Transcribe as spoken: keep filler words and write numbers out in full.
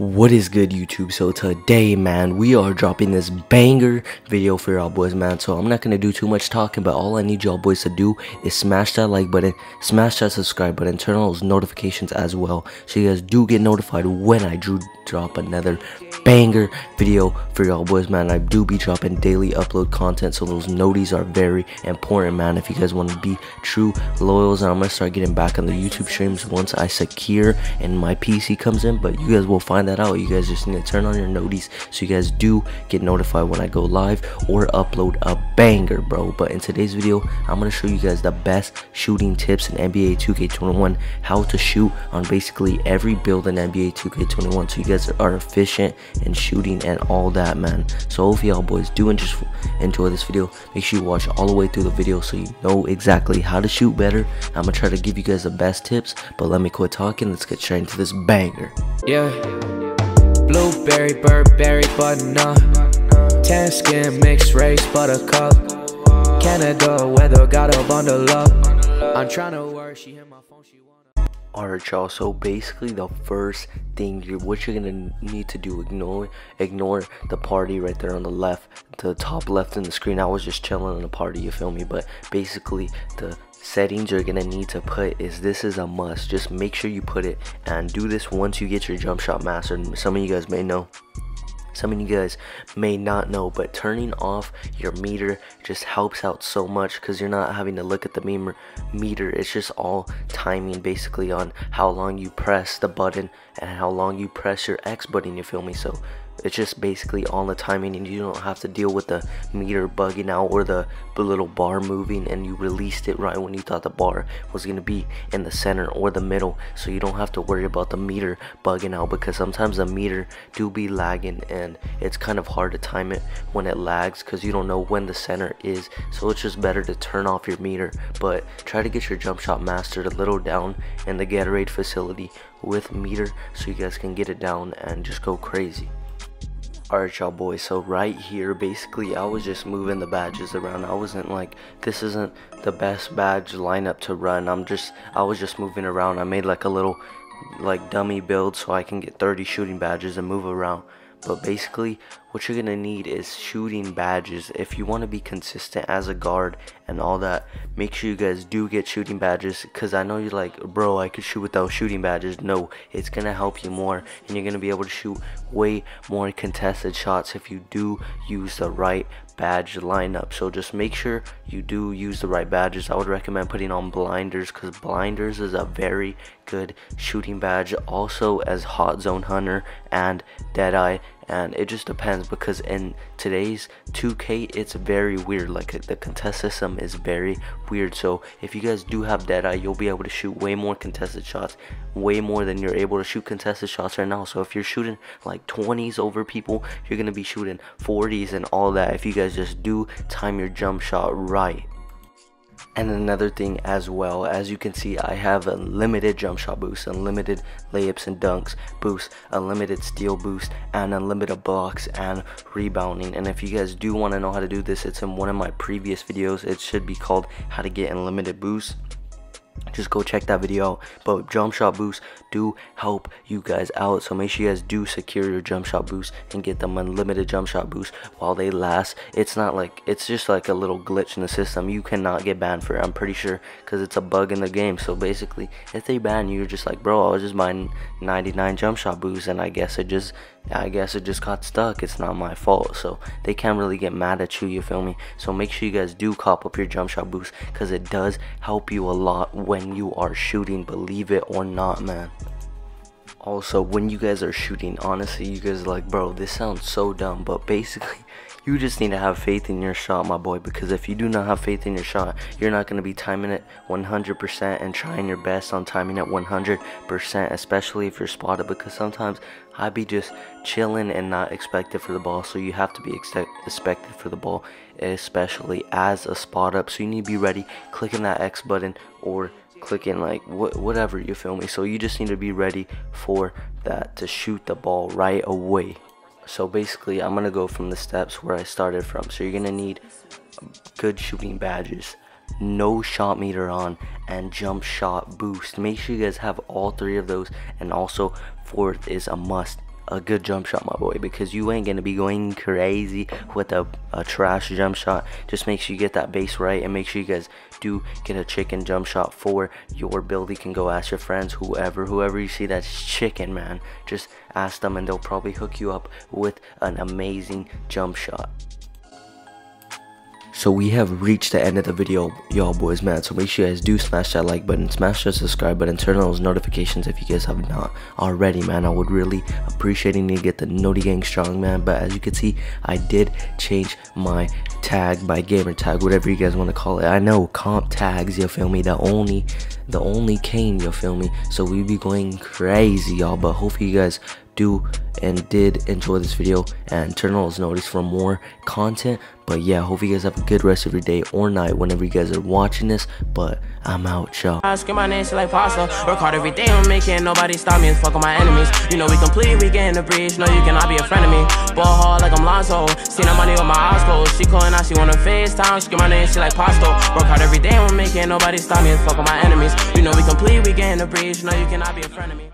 What is good, YouTube? So today, man, we are dropping this banger video for y'all boys, man. So I'm not gonna do too much talking, but all I need y'all boys to do is smash that like button, smash that subscribe button, turn on those notifications as well, so you guys do get notified when I do drop another banger video for y'all boys, man. I do be dropping daily upload content, so those noties are very important, man, if you guys want to be true loyals. And I'm gonna start getting back on the YouTube streams once I secure and my P C comes in, but you guys will find that out. You guys just need to turn on your noties so you guys do get notified when I go live or upload a banger, bro. But in today's video, I'm gonna show you guys the best shooting tips in N B A two K twenty-one, how to shoot on basically every build in N B A two K twenty-one, so you guys are efficient in shooting and all that, man. So if y'all boys do enjoy enjoy this video, make sure you watch all the way through the video so you know exactly how to shoot better. I'm gonna try to give you guys the best tips, but let me quit talking. Let's get straight into this banger. Yeah. Blueberry, Burberry, button up. Tan skin, mixed race, buttercup. Canada weather, got a bundle up. I'm trying to work, she hit my phone, she wanna. Alright, y'all, so basically the first thing you're what you're gonna need to do, ignore ignore the party right there on the left, the top left in the screen. I was just chilling in the party, you feel me? But basically the settings you're gonna need to put is, this is a must, just make sure you put it, and do this once you get your jump shot mastered. Some of you guys may know, some of you guys may not know, but turning off your meter just helps out so much, because you're not having to look at the meter. It's just all timing basically on how long you press the button and how long you press your X button, you feel me? So it's just basically all the timing, and you don't have to deal with the meter bugging out or the little bar moving, and you released it right when you thought the bar was going to be in the center or the middle, so you don't have to worry about the meter bugging out, because sometimes the meter do be lagging and it's kind of hard to time it when it lags, because you don't know when the center is. So it's just better to turn off your meter, but try to get your jump shot mastered a little down in the Gatorade facility with meter, so you guys can get it down and just go crazy. Alright, y'all boys, so right here, basically I was just moving the badges around. I wasn't like, this isn't the best badge lineup to run. I'm just, I was just moving around. I made like a little like dummy build so I can get thirty shooting badges and move around. But basically what you're gonna need is shooting badges. If you want to be consistent as a guard and all that, make sure you guys do get shooting badges, because I know you're like, bro, I could shoot without shooting badges. No, it's gonna help you more, and you're gonna be able to shoot way more contested shots if you do use the right badge lineup. So just make sure you do use the right badges. I would recommend putting on blinders, because blinders is a very good shooting badge, also as hot zone hunter and deadeye. And it just depends, because in today's two K, it's very weird. Like, the contest system is very weird. So if you guys do have deadeye, you'll be able to shoot way more contested shots, way more than you're able to shoot contested shots right now. So if you're shooting like twenties over people, you're gonna be shooting forties and all that, if you guys just do time your jump shot right. And another thing as well, as you can see, I have unlimited jump shot boost, unlimited layups and dunks boost, unlimited steal boost, and unlimited blocks and rebounding. And if you guys do want to know how to do this, it's in one of my previous videos. It should be called how to get unlimited boost. Just go check that video out. But jump shot boosts do help you guys out, so make sure you guys do secure your jump shot boosts and get them unlimited jump shot boosts while they last. It's not like, it's just like a little glitch in the system. You cannot get banned for it, I'm pretty sure, because it's a bug in the game. So basically, if they ban you, you're just like, bro, I was just buying ninety-nine jump shot boosts, and I guess it just I guess it just got stuck. It's not my fault. So they can't really get mad at you, you feel me? So make sure you guys do cop up your jump shot boost, because it does help you a lot when you are shooting, believe it or not, man. Also, when you guys are shooting, honestly, you guys are like, bro, this sounds so dumb, but basically you just need to have faith in your shot, my boy, because if you do not have faith in your shot, you're not going to be timing it one hundred percent and trying your best on timing it one hundred percent, especially if you're spotted, because sometimes I be just chilling and not expected for the ball. So you have to be expected for the ball, especially as a spot up. So you need to be ready, clicking that X button or clicking like wh whatever, you feel me? So you just need to be ready for that, to shoot the ball right away. So basically, I'm gonna go from the steps where I started from. So you're gonna need good shooting badges, no shot meter on, and jump shot boost. Make sure you guys have all three of those, and also fourth is a must, a good jump shot, my boy, because you ain't gonna be going crazy with a, a trash jump shot. Just make sure you get that base right, and make sure you guys do get a chicken jump shot for your build. You can go ask your friends, whoever whoever you see that's chicken, man, just ask them and they'll probably hook you up with an amazing jump shot. So we have reached the end of the video, y'all boys, man. So make sure you guys do smash that like button, smash that subscribe button, turn on those notifications if you guys have not already, man. I would really appreciate it to get the Naughty Gang strong, man. But as you can see, I did change my tag, my gamer tag, whatever you guys want to call it. I know comp tags, you feel me? The only, the only cane, you feel me? So we be going crazy, y'all. But hopefully you guys do and did enjoy this video, and turn on those notices for more content. But yeah, hope you guys have a good rest of your day or night whenever you guys are watching this. But I'm out, y'all. Asking my name, she like pasta. Work hard every day, I'm making nobody stop me and fuck on my enemies. You know we complete, we getting the breach. No, you cannot be a friend of me. Ball hard like I'm Lonzo. Seen her money with my eyes closed. She calling out, she wanna FaceTime. She get my name, she like pasta. Work hard every day, I'm making nobody stop me and fuck on my enemies. You know we complete, we getting the breach. No, you cannot be a friend of me.